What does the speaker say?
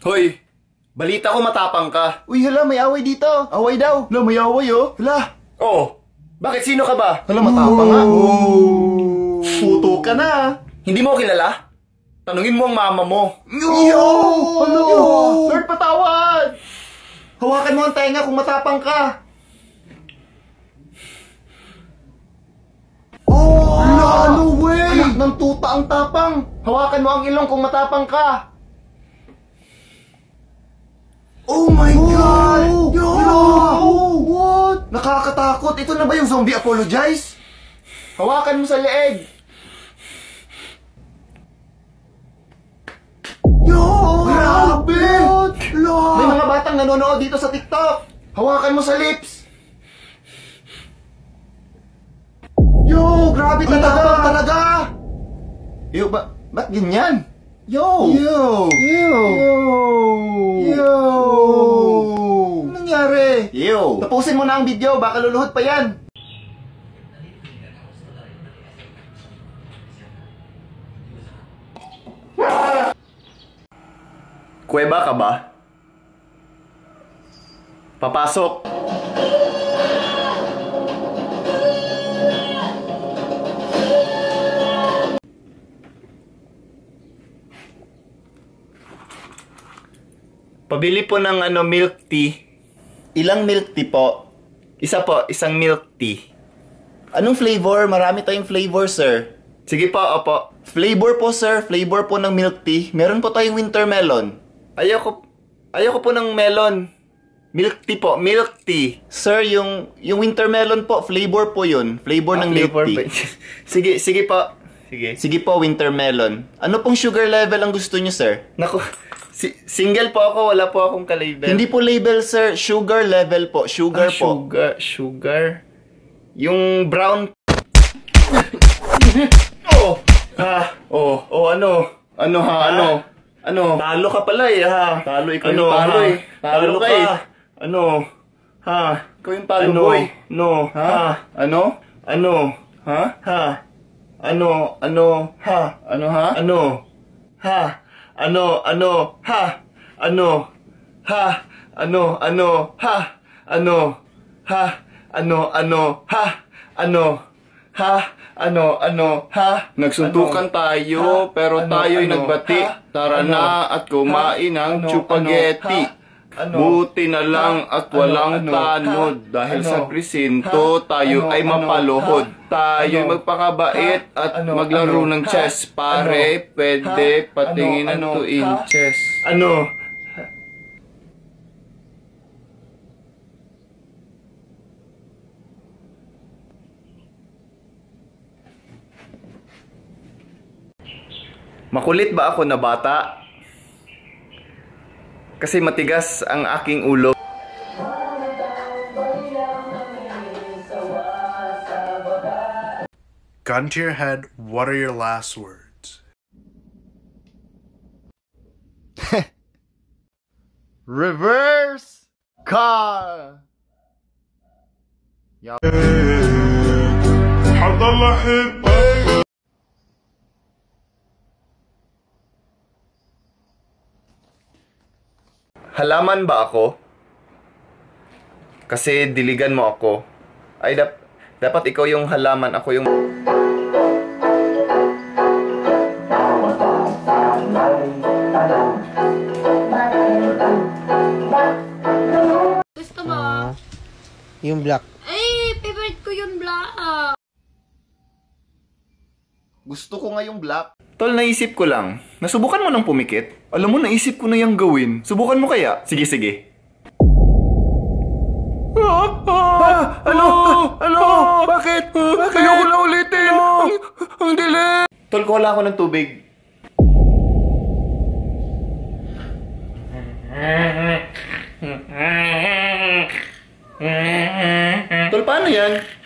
Hoy! Balita ko matapang ka. Uy, hala, may away dito. Away daw. Hala, may away, oh. Hala. Oo. Bakit, sino ka ba? Hala, matapang nga. Oh. Puto ka na. Hindi mo kilala? Tanungin mo ang mama mo. Yo! Hello! Lord, patawad! Hawakan mo ang tenga kung matapang ka. Oh! Ah, no way! Anak ng tuta ang tapang. Hawakan mo ang ilong kung matapang ka. Oh my God! Yo! What? Nakakatakot! Ito na ba yung zombie apologize? Hawakan mo sa leeg! Yo! Grabe! May mga batang nanonood dito sa TikTok! Hawakan mo sa lips! Yo! Grabe talaga! Talaga! Yo, ba't ganyan? Yo! Yo! Yo! Yo! Anong nangyari? Yo! Tapusin mo na ang video, baka luluhod pa yan! Kuweba ka ba? Papasok! Pabili po ng milk tea. Ilang milk tea po? Isa po, isang milk tea. Anong flavor? Marami tayong flavor, sir. Sige po, opo. Flavor po, sir. Flavor po ng milk tea. Meron po tayong winter melon. Ayoko po ng melon. Milk tea po, milk tea. Sir, yung winter melon po, flavor po yun. Flavor ng milk tea. Sige, sige po. Sige. Sige po, winter melon. Ano pong sugar level ang gusto nyo, sir? Naku... Single po ako, wala po akong ka-label. Hindi po label, sir. Sugar level po. Sugar po. Sugar. Yung brown... Oh! Ha? Oh, oh, ano? Ano ha? Ano? Ano? Talo ka pala eh, ha? Talo, ikaw yung palo eh. Talo ka eh. Ano? Ha? Ikaw yung palo boy. No. Ha? Ano? Ano? Ha? Ha? Ano? Ano? Ha? Ano ha? Ano? Ha? Ano, ano, ha, ano, ha, ano, ano, ha, ano, ha, ano, ano, ha, ano, ha, ano, ano, ha. Nagsuntukan tayo, pero tayo'y nagbati. Tara na at kumain ng chupageti. Buti na lang at walang tanod. Dahil sa presinto, tayo ay mapaluhod. Tayo'y magpakabait at maglaro ng chess. Pare, pwede patingin ng tuin chess. Ano? Makulit ba ako na bata? Kasi matigas ang aking ulo. Gun to your head, what are your last words? Reverse car! Halaman ba ako? Kasi diligan mo ako. Ay, dapat ikaw yung halaman, ako yung... Gusto mo? Yung black. Ay, favorite ko yung black. Gusto ko nga yung black. Tol, naisip ko lang. Nasubukan mo nang pumikit? Alam mo, naisip ko na yung gawin. Subukan mo kaya? Sige, sige. Ano? Ano? Bakit? Bakit? Ayoko na ulitin! Ang dilim! Tol, kuhala ako ng tubig. Tol, paano yan?